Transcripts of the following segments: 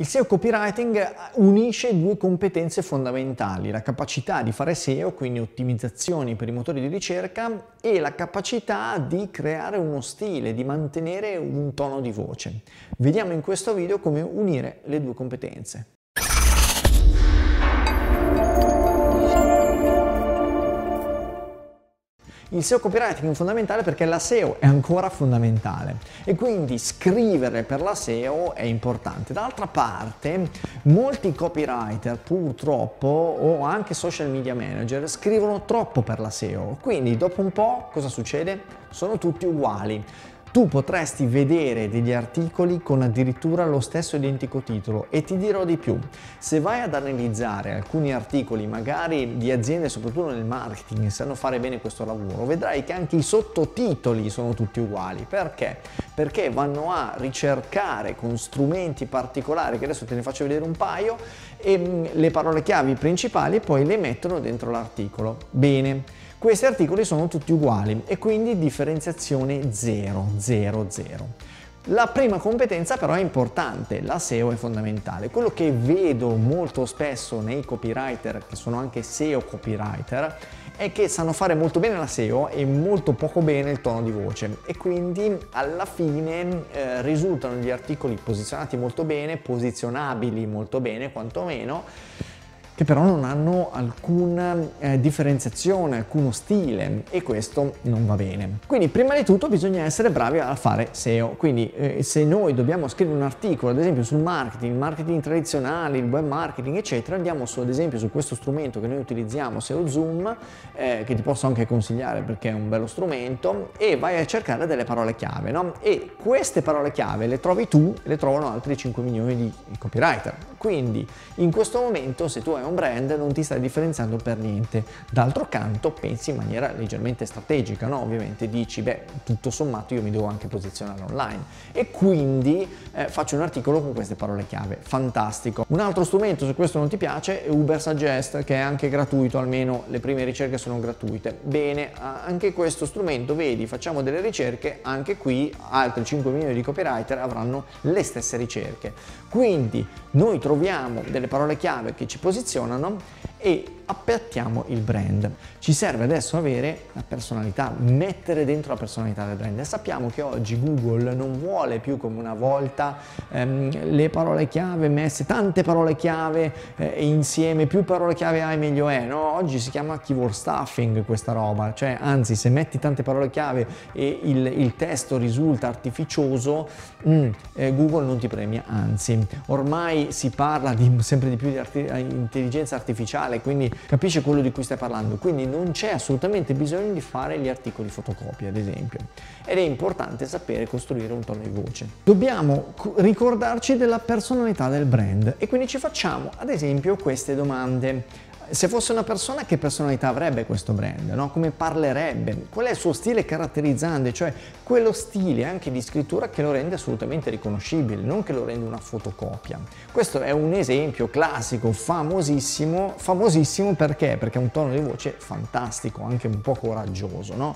Il SEO copywriting unisce due competenze fondamentali, la capacità di fare SEO, quindi ottimizzazioni per i motori di ricerca, e la capacità di creare uno stile, di mantenere un tono di voce. Vediamo in questo video come unire le due competenze. Il SEO copywriting è fondamentale perché la SEO è ancora fondamentale e quindi scrivere per la SEO è importante. D'altra parte, molti copywriter purtroppo, o anche social media manager, scrivono troppo per la SEO, quindi dopo un po' cosa succede? Sono tutti uguali. Tu potresti vedere degli articoli con addirittura lo stesso identico titolo, e ti dirò di più. Se vai ad analizzare alcuni articoli, magari di aziende soprattutto nel marketing, che sanno fare bene questo lavoro, vedrai che anche i sottotitoli sono tutti uguali. Perché? Perché vanno a ricercare con strumenti particolari, che adesso te ne faccio vedere un paio, e le parole chiavi principali e poi le mettono dentro l'articolo. Bene. Questi articoli sono tutti uguali e quindi differenziazione 0. La prima competenza però è importante, la SEO è fondamentale. Quello che vedo molto spesso nei copywriter, che sono anche SEO copywriter, è che sanno fare molto bene la SEO e molto poco bene il tono di voce, e quindi alla fine risultano gli articoli posizionati molto bene, posizionabili molto bene quantomeno, che però non hanno alcuna differenziazione, alcuno stile, e questo non va bene. Quindi prima di tutto bisogna essere bravi a fare SEO, quindi se noi dobbiamo scrivere un articolo ad esempio sul marketing tradizionale, il web marketing eccetera, andiamo ad esempio su questo strumento che noi utilizziamo, SEO Zoom, che ti posso anche consigliare perché è un bello strumento, e vai a cercare delle parole chiave, no? E queste parole chiave le trovi tu, le trovano altri 5 milioni di copywriter. Quindi in questo momento, se tu hai un brand, non ti stai differenziando per niente. D'altro canto pensi in maniera leggermente strategica, no? Ovviamente dici, beh, tutto sommato io mi devo anche posizionare online e quindi faccio un articolo con queste parole chiave. Fantastico. Un altro strumento, se questo non ti piace, è Ubersuggest, che è anche gratuito, almeno le prime ricerche sono gratuite. Bene, anche questo strumento, vedi, facciamo delle ricerche, anche qui altri 5 milioni di copywriter avranno le stesse ricerche. Quindi noi troviamo delle parole chiave che ci posizionano e appiattiamo il brand. Ci serve adesso avere la personalità, mettere dentro la personalità del brand, e sappiamo che oggi Google non vuole più come una volta le parole chiave messe, tante parole chiave insieme, più parole chiave hai meglio è, no? Oggi si chiama keyword stuffing questa roba, cioè anzi, se metti tante parole chiave e il testo risulta artificioso, Google non ti premia, anzi ormai si parla sempre di più di intelligenza artificiale, quindi capisce quello di cui stai parlando, quindi non c'è assolutamente bisogno di fare gli articoli fotocopia ad esempio, ed è importante sapere costruire un tono di voce. Dobbiamo ricordarci della personalità del brand e quindi ci facciamo ad esempio queste domande. Se fosse una persona, che personalità avrebbe questo brand, no? Come parlerebbe? Qual è il suo stile caratterizzante? Cioè quello stile anche di scrittura che lo rende assolutamente riconoscibile, non che lo rende una fotocopia. Questo è un esempio classico, famosissimo perché? Perché è un tono di voce fantastico, anche un po' coraggioso, no?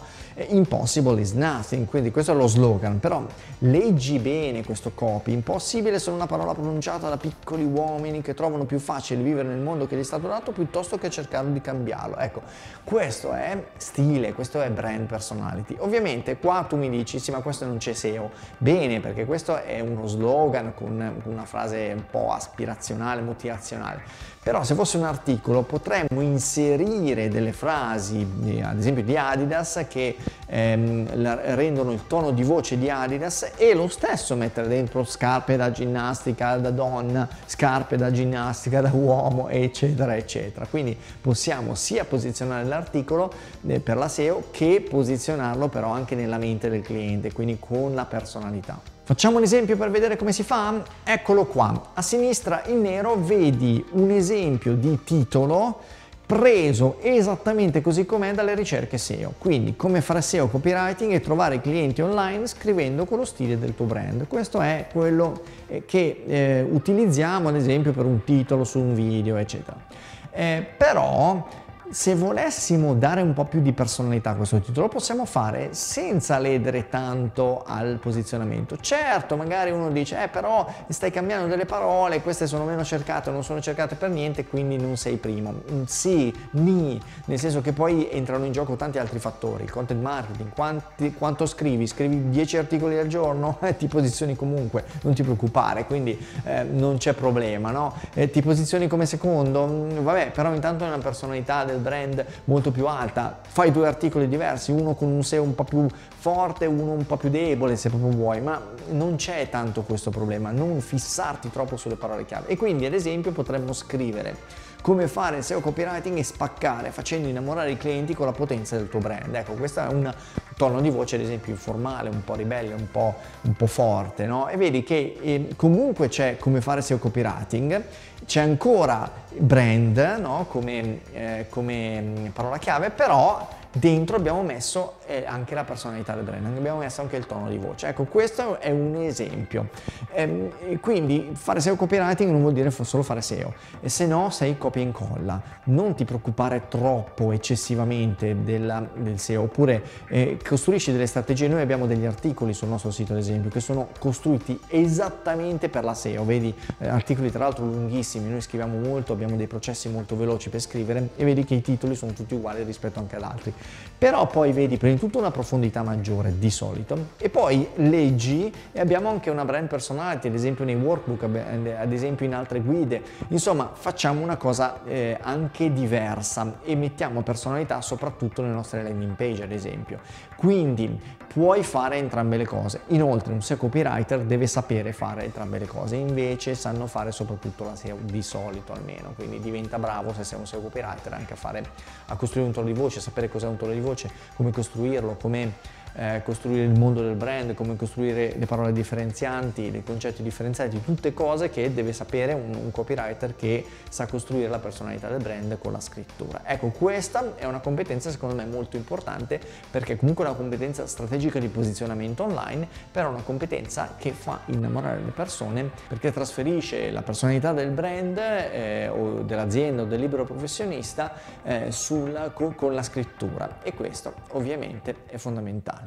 Impossible is nothing, quindi questo è lo slogan, però leggi bene questo copy. Impossibile è solo una parola pronunciata da piccoli uomini che trovano più facile vivere nel mondo che gli è stato dato, piuttosto che cercare di cambiarlo. Ecco, questo è stile, questo è brand personality. Ovviamente qua tu mi dici, sì ma questo non c'è SEO. Bene, perché questo è uno slogan con una frase un po' aspirazionale, motivazionale. Però se fosse un articolo potremmo inserire delle frasi, ad esempio di Adidas, che rendono il tono di voce di Adidas, e lo stesso mettere dentro scarpe da ginnastica da donna, scarpe da ginnastica da uomo, eccetera eccetera. Quindi possiamo sia posizionare l'articolo per la SEO che posizionarlo però anche nella mente del cliente, quindi con la personalità. Facciamo un esempio per vedere come si fa? Eccolo qua. A sinistra in nero vedi un esempio di titolo preso esattamente così com'è dalle ricerche SEO. Quindi come fare SEO copywriting e trovare clienti online scrivendo con lo stile del tuo brand. Questo è quello che utilizziamo ad esempio per un titolo su un video eccetera. Però se volessimo dare un po' più di personalità a questo titolo, lo possiamo fare senza ledere tanto al posizionamento. Certo, magari uno dice, però stai cambiando delle parole, queste sono meno cercate, non sono cercate per niente, quindi non sei primo. Sì, nel senso che poi entrano in gioco tanti altri fattori, il content marketing, quanto scrivi 10 articoli al giorno, ti posizioni comunque, non ti preoccupare, quindi non c'è problema, no? Ti posizioni come secondo, vabbè, però intanto è una personalità del brand molto più alta, fai due articoli diversi, uno con un SEO un po' più forte, uno un po' più debole se proprio vuoi, ma non c'è tanto questo problema, non fissarti troppo sulle parole chiave. E quindi ad esempio potremmo scrivere come fare SEO copywriting e spaccare facendo innamorare i clienti con la potenza del tuo brand. Ecco, questo è un tono di voce ad esempio informale, un po' ribelle, un po' forte, no? E vedi che comunque c'è come fare SEO copywriting, c'è ancora brand, no? come parola chiave, però dentro abbiamo messo anche la personalità del brand, abbiamo messo anche il tono di voce. Ecco, questo è un esempio. Quindi fare SEO copywriting non vuol dire solo fare SEO, e se no sei copia e incolla, non ti preoccupare troppo eccessivamente del SEO, oppure costruisci delle strategie. Noi abbiamo degli articoli sul nostro sito ad esempio che sono costruiti esattamente per la SEO, vedi, articoli tra l'altro lunghissimi, noi scriviamo molto, abbiamo dei processi molto veloci per scrivere e vedi che i titoli sono tutti uguali rispetto anche ad altri, però poi vedi prima di tutto una profondità maggiore di solito, e poi leggi, e abbiamo anche una brand personality ad esempio nei workbook, ad esempio in altre guide, insomma facciamo una cosa anche diversa e mettiamo personalità soprattutto nelle nostre landing page ad esempio. Quindi puoi fare entrambe le cose. Inoltre un SEO copywriter deve sapere fare entrambe le cose, invece sanno fare soprattutto la SEO di solito almeno, quindi diventa bravo, se sei un SEO copywriter, anche a costruire un tono di voce, sapere cos'è un tono di voce, come costruirlo, come costruire il mondo del brand, come costruire le parole differenzianti, dei concetti differenziati, tutte cose che deve sapere un copywriter che sa costruire la personalità del brand con la scrittura. Ecco, questa è una competenza secondo me molto importante, perché comunque è una competenza strategica di posizionamento online, però è una competenza che fa innamorare le persone, perché trasferisce la personalità del brand o dell'azienda o del libero professionista con la scrittura, e questo ovviamente è fondamentale.